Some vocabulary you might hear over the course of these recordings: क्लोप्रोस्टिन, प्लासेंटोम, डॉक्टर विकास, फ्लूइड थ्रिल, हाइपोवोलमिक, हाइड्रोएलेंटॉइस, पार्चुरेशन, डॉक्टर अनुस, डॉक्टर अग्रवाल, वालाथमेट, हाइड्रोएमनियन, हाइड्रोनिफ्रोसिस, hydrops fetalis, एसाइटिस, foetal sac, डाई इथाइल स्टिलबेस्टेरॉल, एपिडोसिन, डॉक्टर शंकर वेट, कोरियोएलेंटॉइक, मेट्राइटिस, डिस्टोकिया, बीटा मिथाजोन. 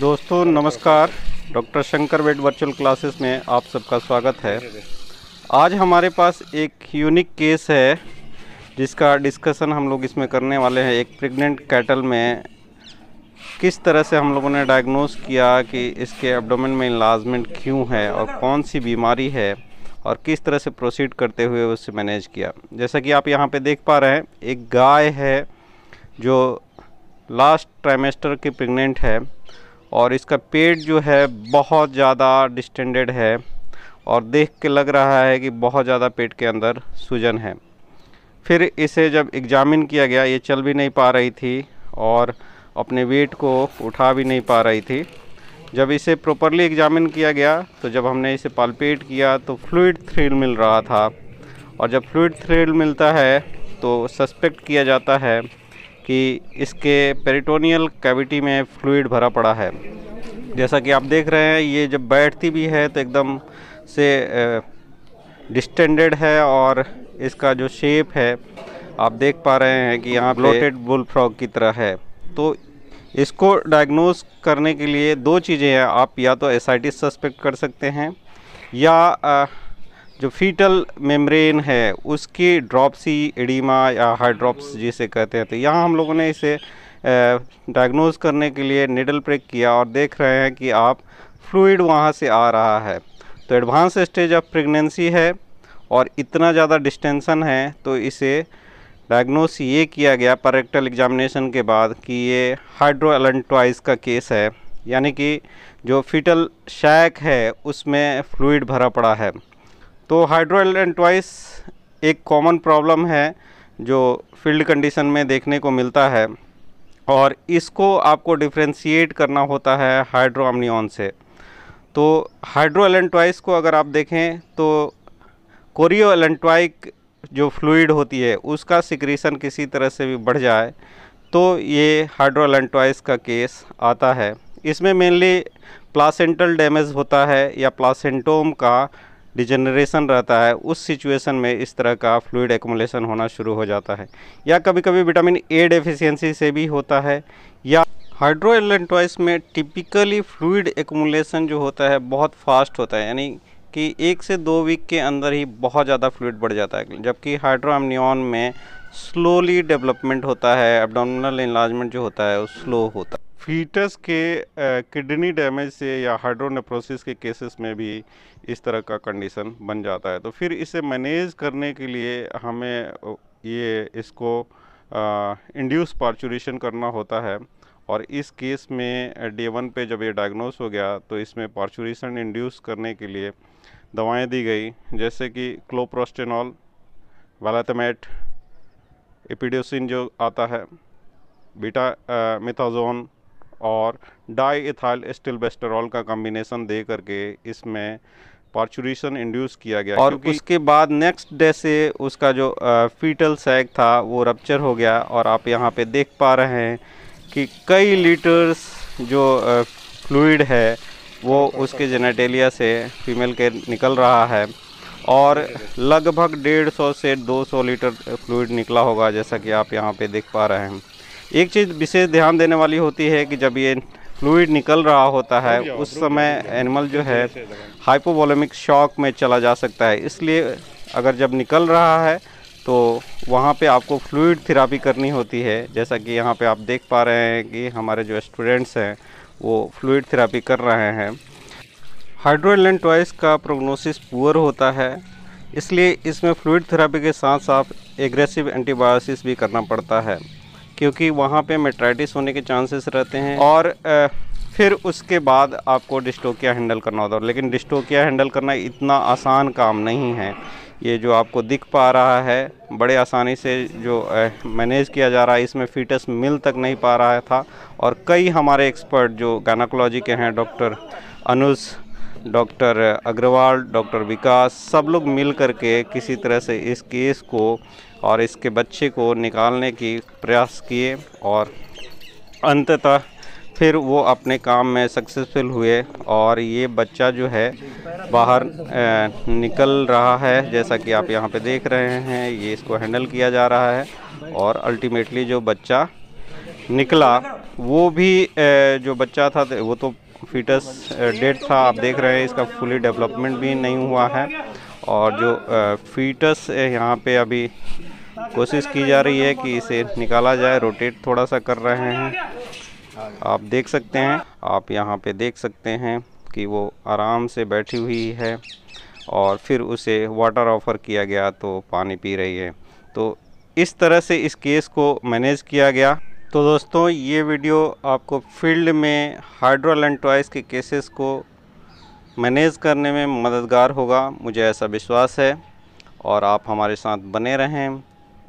दोस्तों नमस्कार, डॉक्टर शंकर वेट virtual classes में आप सबका स्वागत है। आज हमारे पास एक यूनिक केस है जिसका डिस्कशन हम लोग इसमें करने वाले हैं। एक प्रेग्नेंट कैटल में किस तरह से हम लोगों ने डायग्नोस किया कि इसके एब्डोमेन में इनलार्जमेंट क्यों है और कौन सी बीमारी है और किस तरह से प्रोसीड करते हुए उससे मैनेज किया। जैसा कि आप यहाँ पे देख पा रहे हैं, एक गाय है जो लास्ट ट्राइमेस्टर की प्रेग्नेंट है और इसका पेट जो है बहुत ज़्यादा डिस्टेंडेड है और देख के लग रहा है कि बहुत ज़्यादा पेट के अंदर सूजन है। फिर इसे जब एग्जामिन किया गया, ये चल भी नहीं पा रही थी और अपने वेट को उठा भी नहीं पा रही थी। जब इसे प्रॉपरली एग्जामिन किया गया तो जब हमने इसे पाल्पेट किया तो फ्लूइड थ्रिल मिल रहा था और जब फ्लूइड थ्रिल मिलता है तो सस्पेक्ट किया जाता है कि इसके पेरिटोनियल कैविटी में फ्लूइड भरा पड़ा है। जैसा कि आप देख रहे हैं, ये जब बैठती भी है तो एकदम से डिस्टेंडेड है और इसका जो शेप है आप देख पा रहे हैं कि यहाँ ब्लोटेड बुल फ्रॉग की तरह है। तो इसको डायग्नोस करने के लिए दो चीज़ें हैं, आप या तो एसाइटिस सस्पेक्ट कर सकते हैं या जो फीटल मेम्ब्रेन है उसकी ड्रॉप्सी एडिमा या हाइड्रोप्स जिसे कहते हैं। तो यहाँ हम लोगों ने इसे डायग्नोस करने के लिए निडल प्रेक किया और देख रहे हैं कि आप फ्लूइड वहाँ से आ रहा है। तो एडवांस स्टेज ऑफ प्रेगनेंसी है और इतना ज़्यादा डिस्टेंशन है तो इसे डायग्नोस ये किया गया पैरेक्टल एग्जामिनेशन के बाद कि ये हाइड्रोएलेंटॉइस का केस है, यानी कि जो फीटल सैक है उसमें फ्लूइड भरा पड़ा है। तो हाइड्रोएलेंटॉइस एक कॉमन प्रॉब्लम है जो फील्ड कंडीशन में देखने को मिलता है और इसको आपको डिफ्रेंशिएट करना होता है हाइड्रोएमनियन से। तो हाइड्रोएलेंटॉइस को अगर आप देखें तो कोरियोएलेंटॉइक जो फ्लूइड होती है उसका सिक्रीशन किसी तरह से भी बढ़ जाए तो ये हाइड्रोएलेंटॉइस का केस आता है। इसमें मेनली प्लासेंटल डैमेज होता है या प्लासेंटोम का डिजेनरेशन रहता है। उस सिचुएशन में इस तरह का फ्लूइड एक्युमुलेशन होना शुरू हो जाता है या कभी कभी विटामिन ए डेफिशिएंसी से भी होता है। या हाइड्रोएलेंटॉइस में टिपिकली फ्लूइड एक्युमुलेशन जो होता है बहुत फास्ट होता है, यानी कि 1 से 2 वीक के अंदर ही बहुत ज़्यादा फ्लूइड बढ़ जाता है, जबकि हाइड्रोएमनियन में स्लोली डेवलपमेंट होता है। एब्डोमिनल इनलार्जमेंट जो होता है वो स्लो होता है। फीटस के किडनी डैमेज से या हाइड्रोनिफ्रोसिस के केसेस में भी इस तरह का कंडीशन बन जाता है। तो फिर इसे मैनेज करने के लिए हमें इसको इंड्यूस पार्चुरेशन करना होता है और इस केस में डे 1 पे जब ये डायग्नोस हो गया तो इसमें पार्चुरेशन इंड्यूस करने के लिए दवाएं दी गई, जैसे कि क्लोप्रोस्टिन, वालाथमेट, एपिडोसिन जो आता है, बीटा मिथाजोन और डाई इथाइल स्टिलबेस्टेरॉल का कॉम्बिनेशन दे करके इसमें पार्चुरेशन इंड्यूस किया गया। और उसके बाद नेक्स्ट डे से उसका जो फीटल सैक था वो रप्चर हो गया और आप यहाँ पे देख पा रहे हैं कि कई लीटर्स जो फ्लूइड है वो उसके जेनिटेलिया से फीमेल के निकल रहा है और लगभग 150 से 200 लीटर फ्लूइड निकला होगा, जैसा कि आप यहाँ पे देख पा रहे हैं। एक चीज़ विशेष ध्यान देने वाली होती है कि जब ये फ्लूइड निकल रहा होता है उस समय एनिमल जो है हाइपोवोलमिक शॉक में चला जा सकता है, इसलिए अगर जब निकल रहा है तो वहाँ पे आपको फ्लूइड थेरापी करनी होती है। जैसा कि यहाँ पे आप देख पा रहे हैं कि हमारे जो स्टूडेंट्स हैं वो फ्लूइड थेरापी कर रहे हैं। हाइड्रोएलेंटॉइस का प्रोग्नोसिस पुअर होता है, इसलिए इसमें फ्लूइड थेरापी के साथ साथ एग्रेसिव एंटीबायोटिक्स भी करना पड़ता है, क्योंकि वहाँ पे मेट्राइटिस होने के चांसेस रहते हैं और फिर उसके बाद आपको डिस्टोकिया हैंडल करना होता है। लेकिन डिस्टोकिया हैंडल करना इतना आसान काम नहीं है। ये जो आपको दिख पा रहा है बड़े आसानी से जो मैनेज किया जा रहा है, इसमें फीटस मिल तक नहीं पा रहा था और कई हमारे एक्सपर्ट जो गायनेकोलॉजी के हैं, डॉक्टर अनुस, डॉक्टर अग्रवाल, डॉक्टर विकास, सब लोग मिल करके किसी तरह से इस केस को और इसके बच्चे को निकालने की प्रयास किए और अंततः फिर वो अपने काम में सक्सेसफुल हुए और ये बच्चा जो है बाहर निकल रहा है। जैसा कि आप यहाँ पे देख रहे हैं, ये इसको हैंडल किया जा रहा है और अल्टीमेटली जो बच्चा निकला, वो भी जो बच्चा था वो तो फीटस डेड था। आप देख रहे हैं इसका फुली डेवलपमेंट भी नहीं हुआ है, और जो फीटस यहाँ पे अभी कोशिश की जा रही है कि इसे निकाला जाए। रोटेट थोड़ा सा कर रहे हैं, आप देख सकते हैं। आप यहाँ पे देख सकते हैं कि वो आराम से बैठी हुई है, और फिर उसे वाटर ऑफर किया गया तो पानी पी रही है। तो इस तरह से इस केस को मैनेज किया गया। तो दोस्तों, ये वीडियो आपको फील्ड में हाइड्रोएलेंटॉइस के केसेस को मैनेज करने में मददगार होगा, मुझे ऐसा विश्वास है। और आप हमारे साथ बने रहें,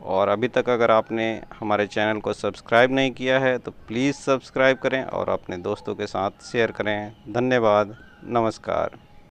और अभी तक अगर आपने हमारे चैनल को सब्सक्राइब नहीं किया है तो प्लीज़ सब्सक्राइब करें और अपने दोस्तों के साथ शेयर करें। धन्यवाद, नमस्कार।